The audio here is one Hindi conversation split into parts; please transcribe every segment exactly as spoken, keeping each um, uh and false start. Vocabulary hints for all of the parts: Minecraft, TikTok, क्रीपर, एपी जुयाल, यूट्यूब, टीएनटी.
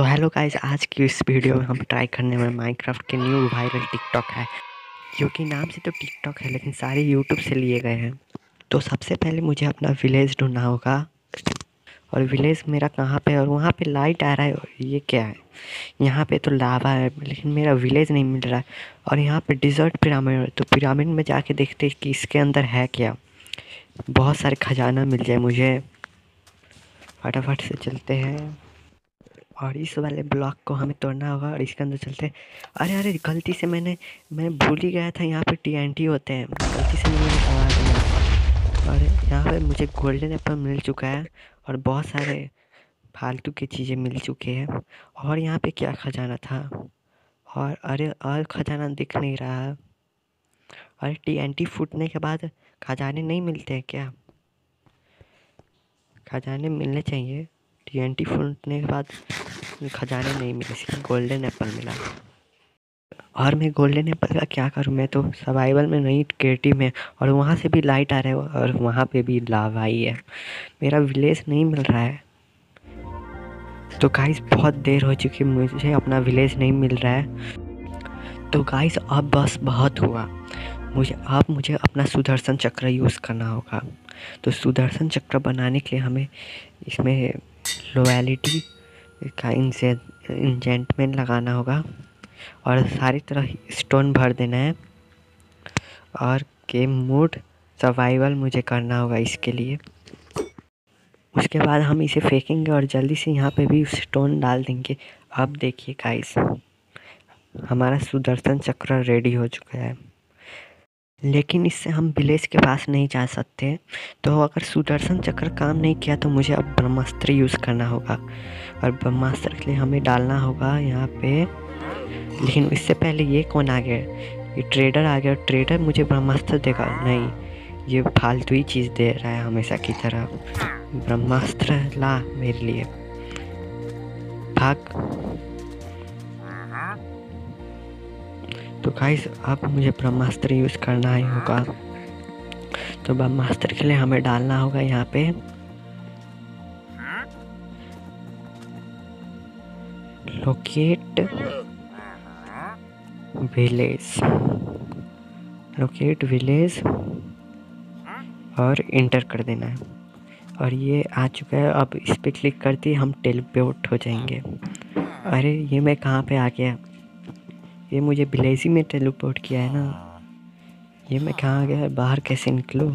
तो हेलो गाइस, आज की इस वीडियो में हम ट्राई करने वाले माइनक्राफ्ट के न्यू वायरल टिकटॉक है, जो कि नाम से तो टिकटॉक है लेकिन सारे यूट्यूब से लिए गए हैं। तो सबसे पहले मुझे अपना विलेज ढूंढना होगा और विलेज मेरा कहाँ पे है और वहाँ पे लाइट आ रहा है और ये क्या है। यहाँ पे तो लावा है लेकिन मेरा विलेज नहीं मिल रहा है और यहाँ पर डिजर्ट पिरामिड, तो पिरामिड में जाके देखते हैं कि इसके अंदर है क्या, बहुत सारे खजाना मिल जाए मुझे। फटाफट से चलते हैं और इस वाले ब्लॉक को हमें तोड़ना होगा और इसके अंदर चलते हैं। अरे अरे गलती से मैंने मैं भूल ही गया था यहाँ पे टीएनटी होते हैं, गलती से मैंने। और यहाँ पे मुझे गोल्डन एप्पल मिल चुका है और बहुत सारे फालतू की चीज़ें मिल चुकी हैं। और यहाँ पे क्या खजाना था, और अरे और खजाना दिख नहीं रहा है। अरे टीएनटी फूटने के बाद खजाने नहीं मिलते हैं क्या? खजाने मिलने चाहिए, टीएनटी फूटने के बाद खजाने नहीं मिले, इसलिए गोल्डन एप्पल मिला। और मैं गोल्डन एप्पल का क्या करूं, मैं तो सर्वाइवल में नहीं, क्रिएटिव में। और वहां से भी लाइट आ रहा है और वहां पे भी लावा आई है, मेरा विलेज नहीं मिल रहा है। तो गाइस बहुत देर हो चुकी, मुझे अपना विलेज नहीं मिल रहा है। तो गाइस अब बस बहुत हुआ, मुझे आप मुझे अपना सुदर्शन चक्र यूज़ करना होगा। तो सुदर्शन चक्र बनाने के लिए हमें इसमें लॉयल्टी का इंजेंटमेंट लगाना होगा और सारी तरह स्टोन भर देना है। और गेम मोड सर्वाइवल मुझे करना होगा इसके लिए। उसके बाद हम इसे फेंकेंगे और जल्दी से यहाँ पे भी स्टोन डाल देंगे। अब देखिए गाइस, हमारा सुदर्शन चक्र रेडी हो चुका है, लेकिन इससे हम विलेज के पास नहीं जा सकते। तो अगर सुदर्शन चक्र काम नहीं किया तो मुझे अब ब्रह्मास्त्र यूज़ करना होगा और ब्रह्मास्त्र के लिए हमें डालना होगा यहाँ पे। लेकिन इससे पहले ये कौन आ गया, ये ट्रेडर आ गया। ट्रेडर मुझे ब्रह्मास्त्र देगा नहीं, ये फालतू ही चीज़ दे रहा है हमेशा की तरह। ब्रह्मास्त्र ला मेरे लिए, भाग। तो गाइस अब मुझे ब्रह्मास्त्र यूज़ करना ही होगा। तो ब्रह्मास्त्र के लिए हमें डालना होगा यहाँ पे लोकेट विलेज, लोकेट विलेज और इंटर कर देना है। और ये आ चुका है, अब इस पर क्लिक करते ही हम टेलीपोर्ट हो जाएंगे। अरे ये मैं कहाँ पे आ गया, ये मुझे विलेज ही में टेलीपोर्ट किया है ना। ये मैं कहाँ गया, बाहर कैसे निकलूँ?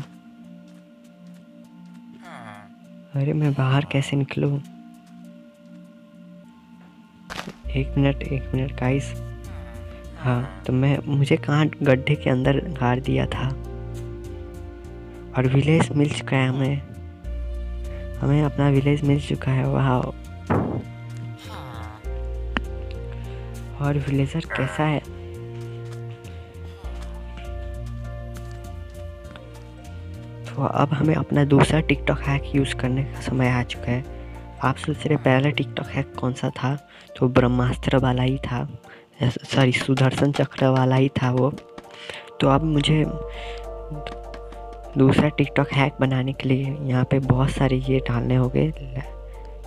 अरे मैं बाहर कैसे निकलूँ? एक मिनट एक मिनट गाइस, हाँ तो मैं मुझे कहाँ गड्ढे के अंदर गाड़ दिया था। और विलेज मिल चुका है हमें, हमें अपना विलेज मिल चुका है। वहाँ और विलेजर कैसा है? तो अब हमें अपना दूसरा टिकटॉक हैक यूज़ करने का समय आ चुका है। आप सोच रहे पहला टिकटॉक हैक कौन सा था, तो ब्रह्मास्त्र वाला ही था, सॉरी सुदर्शन चक्र वाला ही था वो। तो अब मुझे दूसरा टिकटॉक हैक बनाने के लिए यहाँ पे बहुत सारे ये डालने होंगे,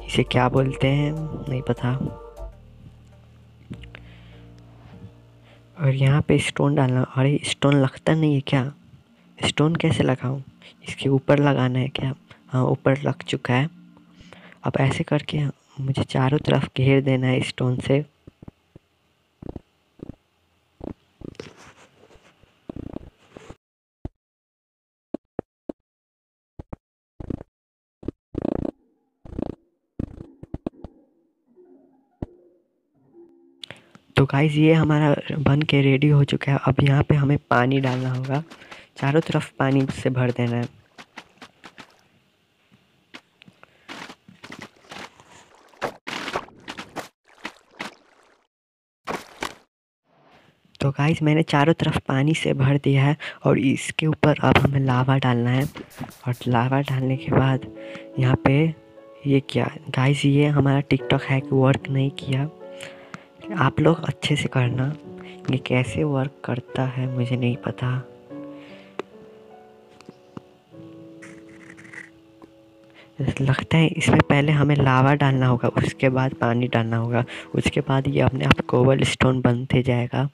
इसे क्या बोलते हैं नहीं पता। और यहाँ पे स्टोन डालना, अरे स्टोन लगता नहीं है क्या? स्टोन कैसे लगाऊँ, इसके ऊपर लगाना है क्या? हाँ ऊपर लग चुका है। अब ऐसे करके मुझे चारों तरफ घेर देना है स्टोन से। तो गाइस ये हमारा बन के रेडी हो चुका है। अब यहाँ पे हमें पानी डालना होगा, चारों तरफ पानी से भर देना है। तो गाइस मैंने चारों तरफ पानी से भर दिया है और इसके ऊपर अब हमें लावा डालना है। और लावा डालने के बाद यहाँ पे ये क्या गाइस, ये हमारा टिकटॉक हैक वर्क नहीं किया। आप लोग अच्छे से करना, ये कैसे वर्क करता है मुझे नहीं पता। लगता है इसमें पहले हमें लावा डालना होगा, उसके बाद पानी डालना होगा, उसके बाद ये अपने आप कोबल स्टोन बनते जाएगा।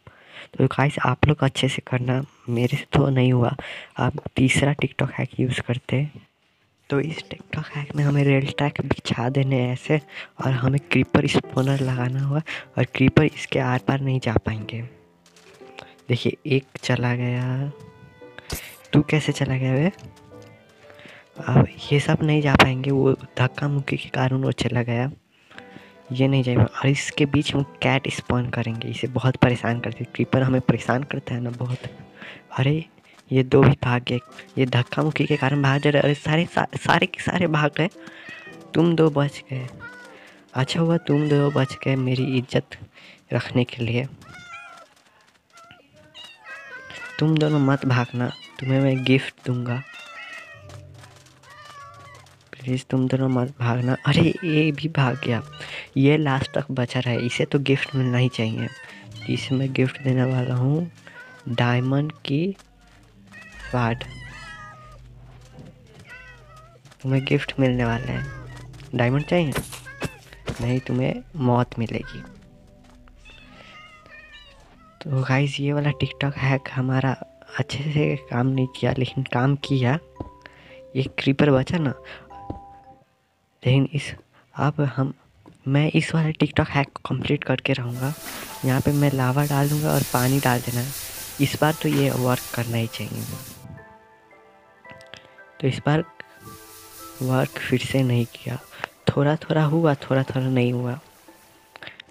तो गाइस आप लोग अच्छे से करना, मेरे से तो नहीं हुआ। आप तीसरा टिकटॉक हैक यूज़ करते, तो इस टिकटॉक हैक में हमें रेल ट्रैक बिछा देने ऐसे, और हमें क्रीपर स्पोनर लगाना हुआ, और क्रीपर इसके आर पार नहीं जा पाएंगे। देखिए एक चला गया, तू कैसे चला गया वे? अब ये सब नहीं जा पाएंगे, वो धक्का मुक्की के कारण वो चला गया, ये नहीं जाएगा। और इसके बीच हम कैट स्पॉन करेंगे, इसे बहुत परेशान करते हैं, क्रीपर हमें परेशान करता है ना बहुत। अरे ये दो भी भाग गए, ये धक्का मुक्की के कारण भाग जा रहे। अरे सारे सा, सारे के सारे भाग गए, तुम दो बच गए। अच्छा हुआ तुम दो बच गए मेरी इज्जत रखने के लिए। तुम दोनों मत भागना, तुम्हें मैं गिफ्ट दूंगा, प्लीज़ तुम दोनों मत भागना। अरे ये भी भाग गया, ये लास्ट तक बचा रहा है, इसे तो गिफ्ट मिलना ही चाहिए। इसे मैं गिफ्ट देने वाला हूँ डायमंड की वार्ड, तुम्हें गिफ्ट मिलने वाला है। डायमंड चाहिए? नहीं, तुम्हें मौत मिलेगी। तो गाइस ये वाला टिकटॉक हैक हमारा अच्छे से काम नहीं किया, लेकिन काम किया। ये क्रीपर बचा ना, लेकिन इस अब हम मैं इस वाले टिकटॉक हैक को कंप्लीट करके रहूँगा। यहाँ पे मैं लावा डालूँगा और पानी डाल देना, इस बार तो ये वर्क करना ही चाहिए। तो इस बार वर्क फिर से नहीं किया, थोड़ा थोड़ा हुआ, थोड़ा थोड़ा नहीं हुआ,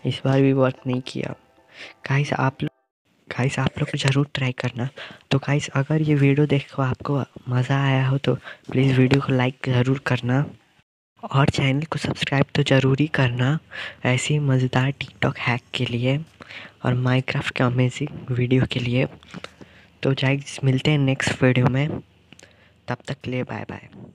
इस बार भी वर्क नहीं किया। गाइस आप लोग गाइस आप लोग ज़रूर ट्राई करना। तो गाइस अगर ये वीडियो देखो आपको मज़ा आया हो तो प्लीज़ वीडियो को लाइक ज़रूर करना, और चैनल को सब्सक्राइब तो ज़रूर ही करना ऐसी मज़ेदार टिकटॉक हैक के लिए और माइनक्राफ्ट के अमेजिंग वीडियो के लिए। तो गाइस मिलते हैं नेक्स्ट वीडियो में, तब तक के लिए बाय बाय।